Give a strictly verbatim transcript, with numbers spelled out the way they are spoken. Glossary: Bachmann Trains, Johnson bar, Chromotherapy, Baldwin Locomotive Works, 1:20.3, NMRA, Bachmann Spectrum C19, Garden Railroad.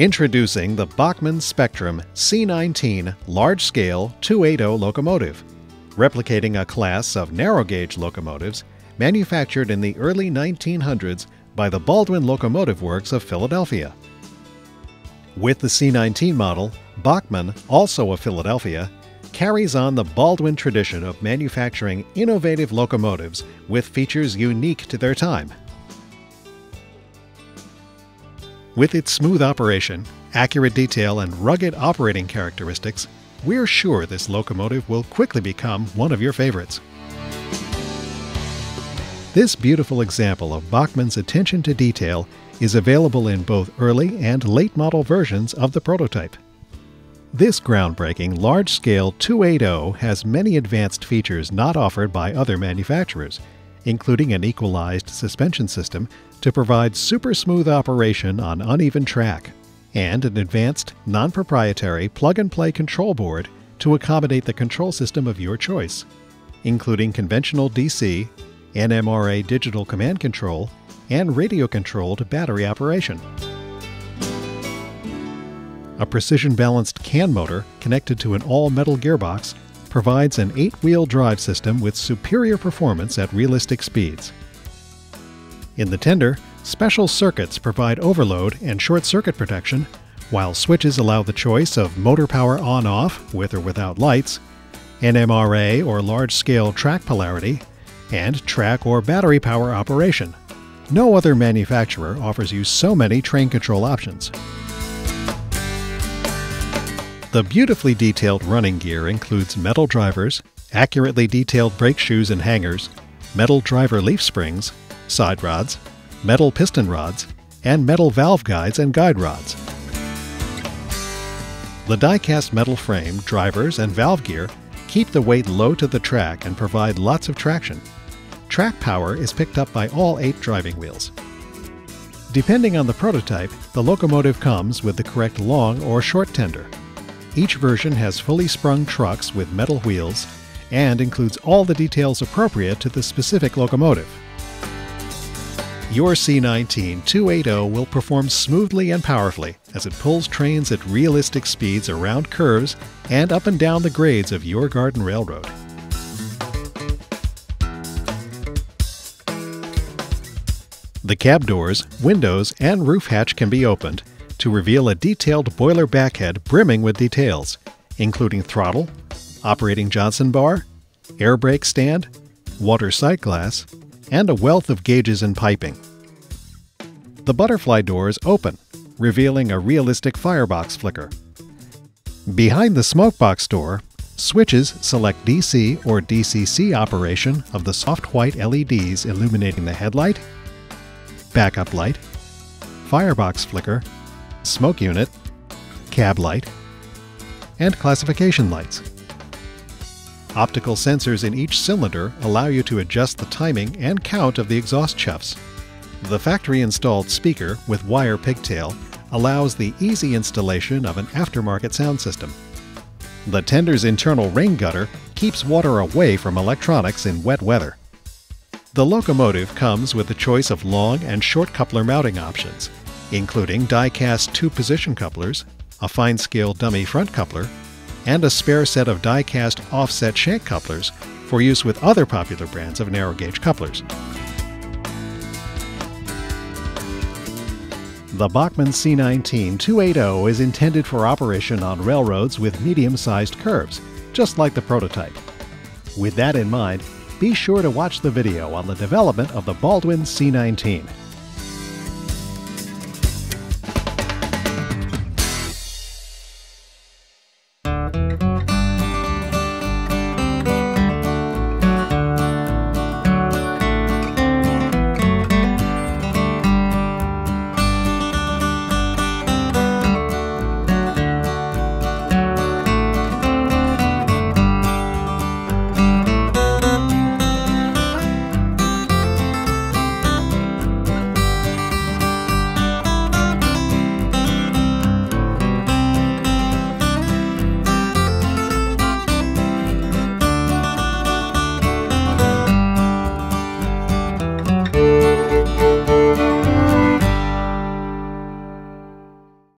Introducing the Bachmann Spectrum C nineteen large-scale two eighty locomotive. Replicating a class of narrow-gauge locomotives manufactured in the early nineteen hundreds by the Baldwin Locomotive Works of Philadelphia. With the C nineteen model, Bachmann, also of Philadelphia, carries on the Baldwin tradition of manufacturing innovative locomotives with features unique to their time. With its smooth operation, accurate detail, and rugged operating characteristics, we're sure this locomotive will quickly become one of your favorites. This beautiful example of Bachmann's attention to detail is available in both early and late model versions of the prototype. This groundbreaking large-scale two eighty has many advanced features not offered by other manufacturers, including an equalized suspension system to provide super-smooth operation on uneven track, and an advanced, non-proprietary plug-and-play control board to accommodate the control system of your choice, including conventional D C, N M R A digital command control, and radio-controlled battery operation. A precision-balanced can motor connected to an all-metal gearbox provides an eight-wheel drive system with superior performance at realistic speeds. In the tender, special circuits provide overload and short-circuit protection, while switches allow the choice of motor power on-off with or without lights, N M R A or large-scale track polarity, and track or battery power operation. No other manufacturer offers you so many train control options. The beautifully detailed running gear includes metal drivers, accurately detailed brake shoes and hangers, metal driver leaf springs, side rods, metal piston rods, and metal valve guides and guide rods. The die-cast metal frame, drivers, and valve gear keep the weight low to the track and provide lots of traction. Track power is picked up by all eight driving wheels. Depending on the prototype, the locomotive comes with the correct long or short tender. Each version has fully sprung trucks with metal wheels and includes all the details appropriate to the specific locomotive. Your C nineteen two eighty will perform smoothly and powerfully as it pulls trains at realistic speeds around curves and up and down the grades of your garden railroad. The cab doors, windows, and roof hatch can be opened to reveal a detailed boiler backhead brimming with details, including throttle, operating Johnson bar, air brake stand, water sight glass, and a wealth of gauges and piping. The butterfly doors open, revealing a realistic firebox flicker. Behind the smokebox door, switches select D C or D C C operation of the soft white L E Ds illuminating the headlight, backup light, firebox flicker, smoke unit, cab light, and classification lights. Optical sensors in each cylinder allow you to adjust the timing and count of the exhaust chuffs. The factory-installed speaker with wire pigtail allows the easy installation of an aftermarket sound system. The tender's internal rain gutter keeps water away from electronics in wet weather. The locomotive comes with a choice of long and short coupler mounting options, including die-cast two-position couplers, a fine-scale dummy front coupler, and a spare set of die-cast offset shank couplers for use with other popular brands of narrow-gauge couplers. The Bachmann C nineteen two eighty is intended for operation on railroads with medium-sized curves, just like the prototype. With that in mind, be sure to watch the video on the development of the Baldwin C nineteen.